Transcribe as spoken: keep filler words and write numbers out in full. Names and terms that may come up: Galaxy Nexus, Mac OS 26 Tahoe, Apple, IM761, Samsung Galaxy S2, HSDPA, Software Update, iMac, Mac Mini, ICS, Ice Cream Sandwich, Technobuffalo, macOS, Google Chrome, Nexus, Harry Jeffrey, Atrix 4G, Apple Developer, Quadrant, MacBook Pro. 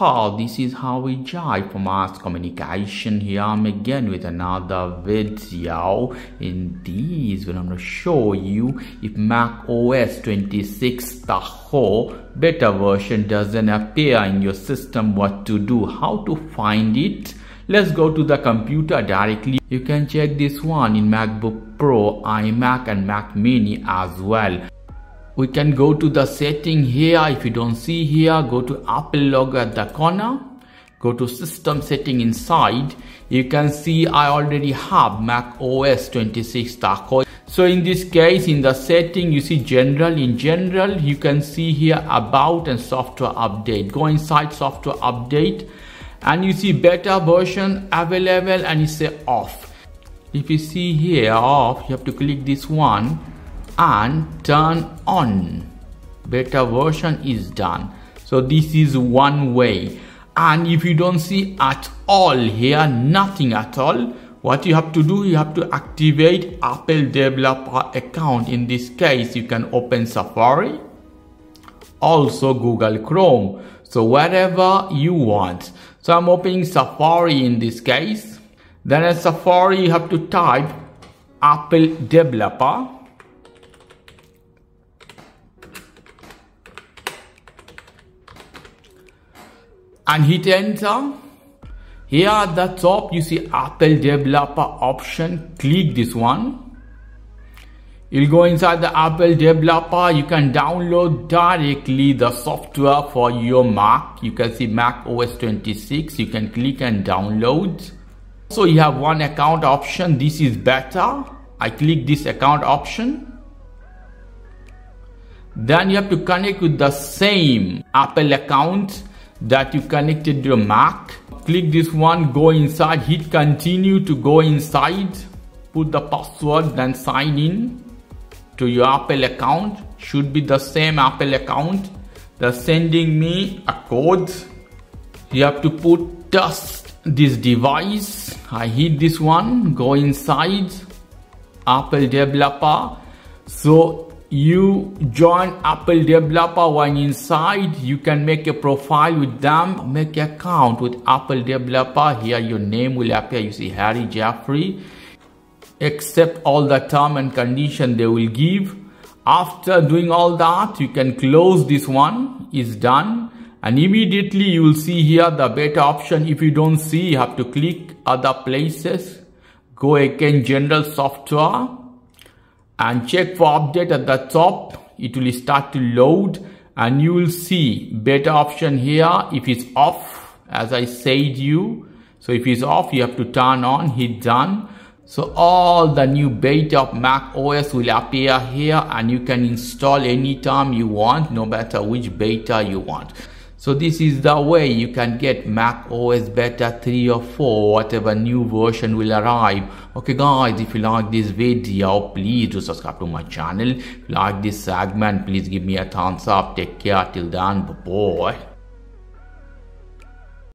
how this is how we jive for mass communication. Here I'm again with another video. In this one I'm going to show you if Mac O S twenty-six Tahoe beta version doesn't appear in your system, what to do, how to find it. Let's go to the computer directly. You can check this one in MacBook Pro, iMac and Mac Mini as well. We can go to the setting here. If you don't see here, go to Apple logo at the corner. Go to system setting inside. You can see I already have Mac O S twenty-six Tahoe. So in this case, in the setting, you see general. In general, you can see here about and software update. Go inside software update and you see beta version available and you say off. If you see here off, you have to click this one and turn on. Beta version is done. So this is one way. And if you don't see at all here, nothing at all, what you have to do, you have to activate Apple Developer account. In this case, you can open Safari, also Google Chrome, so wherever you want. So I'm opening Safari in this case. Then at Safari, you have to type Apple Developer. And hit enter. Here at the top you see Apple Developer option. Click this one. You'll go inside the Apple Developer. You can download directly the software for your Mac. You can see Mac O S twenty-six. You can click and download. So you have one account option. This is better. I click this account option. Then you have to connect with the same Apple account that you connected your Mac. Click this one, go inside, hit continue to go inside, put the password, then sign in to your Apple account. Should be the same Apple account. They're sending me a code. You have to put test this device. I hit this one, go inside Apple Developer. So you join Apple Developer. When inside, you can make a profile with them, make an account with Apple Developer. Here your name will appear. You see Harry Jeffrey. Accept all the term and condition they will give. After doing all that, you can close this one. It's done. And immediately you will see here the beta option. If you don't see, you have to click other places. Go again, general software. And check for update at the top. It will start to load and you will see beta option here. If it's off, as I said you, so if it's off, you have to turn on, hit done. So all the new beta of Mac O S will appear here and you can install anytime you want, no matter which beta you want. So this is the way you can get Mac O S beta three or four, whatever new version will arrive. Okay guys, if you like this video, please do subscribe to my channel. If you like this segment, please give me a thumbs up. Take care, till then, bye-bye.